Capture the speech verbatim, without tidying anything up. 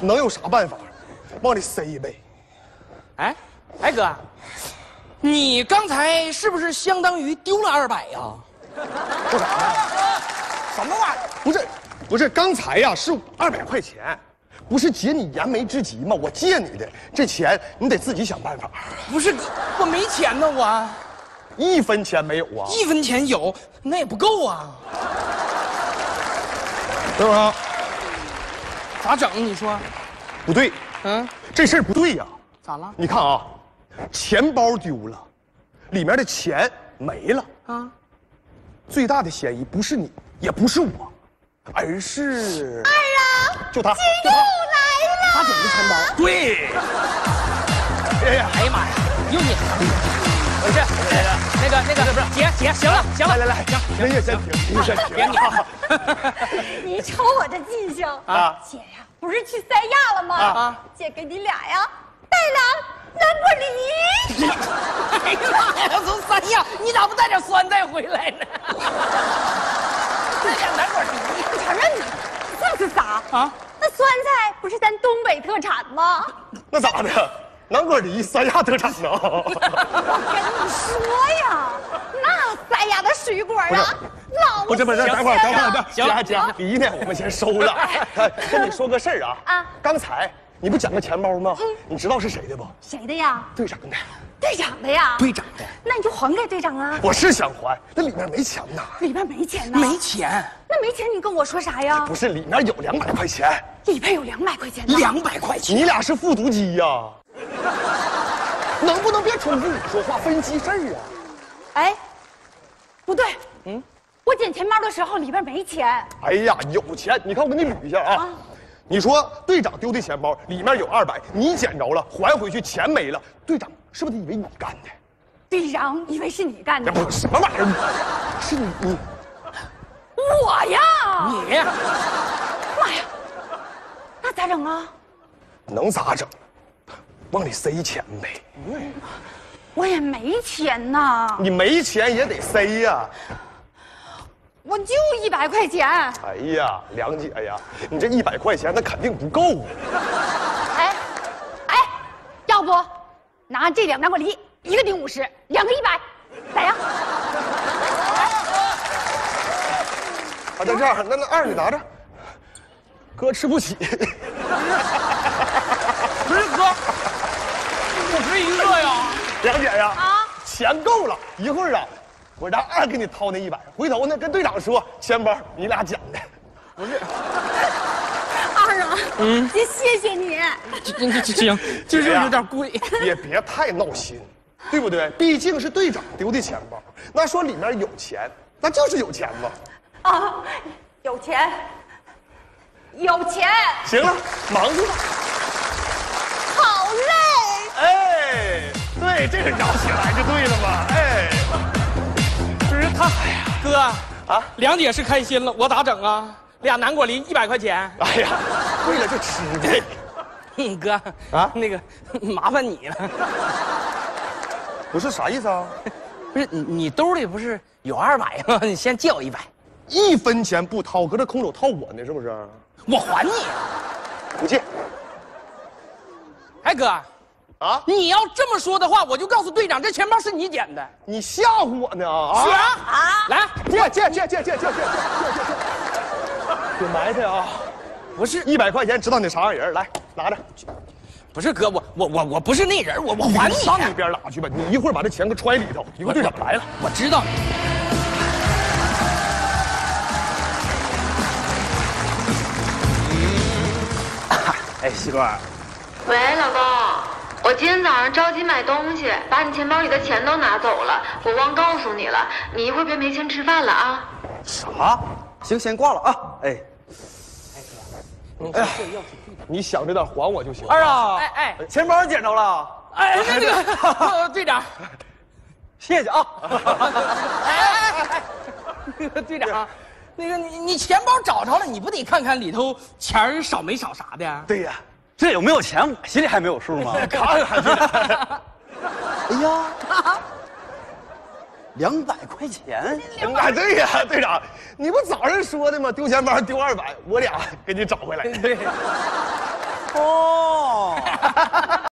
能有啥办法？往里塞一杯。哎，哎哥，你刚才是不是相当于丢了二百呀？不是，什么玩意儿？不是，不是，刚才呀是二百块钱。 不是解你燃眉之急吗？我借你的这钱，你得自己想办法。不是，我没钱呢，我一分钱没有啊！一分钱有，那也不够啊！是不是？咋整？你说？不对，嗯，这事儿不对呀、啊。咋了？你看啊，钱包丢了，里面的钱没了啊。最大的嫌疑不是你，也不是我，而是二啊，就他。 他捡的钱包，对。哎呀，哎呀妈呀，又你！没事，那个那个不是姐姐，行了行了，来来来，行，停停停停停，别你啊！你瞅我这记性啊！姐呀，不是去三亚了吗？啊！姐给你俩呀带了兰博基尼。哎呀，从三亚你咋不带点酸带回来呢？带点兰博基尼，我承认你，这是啥啊？ 那酸菜不是咱东北特产吗？那咋的？南瓜梨三亚特产呢？我跟你说呀，那三亚的水果啊，老不是不是，等会儿等会儿，行了行了，梨呢我们先收了。跟你说个事儿啊，啊，刚才你不捡个钱包吗？嗯，你知道是谁的不？谁的呀？队长的。队长的呀？队长的。那你就还给队长啊！我是想还，那里面没钱呐。里面没钱呐？没钱。 那没钱，你跟我说啥呀？不是，里面有两百块钱，里面有两百块钱，两百块钱，你俩是复读机呀？能不能别重复我说话，分析事儿啊？哎，不对，嗯，我捡钱包的时候里边没钱。哎呀，有钱！你看我给你捋一下啊，啊你说队长丢的钱包里面有二百，你捡着了还回去，钱没了，队长是不是以为你干的？队长以为是你干的？不是什么玩意儿，是你你。 我呀，你，妈呀，那咋整啊？能咋整？往里塞钱呗。嗯，我也没钱呐。你没钱也得塞呀。我就一百块钱。哎呀，梁姐呀，你这一百块钱那肯定不够啊。哎，哎，要不拿这两个南瓜梨，一个顶五十，两个一百，咋样？ 啊，那这样，那那二你拿着，哥吃不起。不是哥，我可以饿呀，梁姐呀，啊，钱够了，一会儿啊，我让二给你掏那一百，回头呢跟队长说，钱包你俩捡的，不是。二啊，嗯，姐谢谢你。这这行，这就是有点贵，也别太闹心，对不对？毕竟是队长丢的钱包，那说里面有钱，那就是有钱嘛。 啊，有钱，有钱！行了，忙去吧。好累。哎，对，这个摇起来就对了嘛。哎，不是他，哎呀，哥啊，梁姐是开心了，我咋整啊？俩南瓜梨一百块钱。哎呀，为了这吃的。嗯，哥啊，那个麻烦你了。不是啥意思啊？不是你，你兜里不是有二百吗？你先借我一百。 一分钱不掏，搁这空手套我呢，是不是？我还你，不借。哎哥，啊，你要这么说的话，我就告诉队长，这钱包是你捡的。你吓唬我呢啊！是啊，啊，来借借借借借借借借借，别埋汰啊！不是一百块钱，知道你啥样人？来，拿着。不是哥，我我我我不是那人，我我还你。上一边拉去吧，你一会儿把这钱给揣里头，一会儿队长来了，我知道。 哎，西瓜。喂，老公，我今天早上着急买东西，把你钱包里的钱都拿走了，我忘告诉你了，你一会儿别没钱吃饭了啊。啥？行，先挂了啊。哎，哎哥，哎，你想着点还我就行。二啊，哎哎，钱包捡着了。哎，那个队长，谢谢啊。哎哎哎，那个队长。 那个你你钱包找着了，你不得看看里头钱少没少啥的、啊？对呀、啊，这有没有钱我心里还没有数吗？看看哎呀，两百块钱！哎，对呀、啊，队长，你不早上说的吗？丢钱包丢二百，我俩给你找回来。对。哦。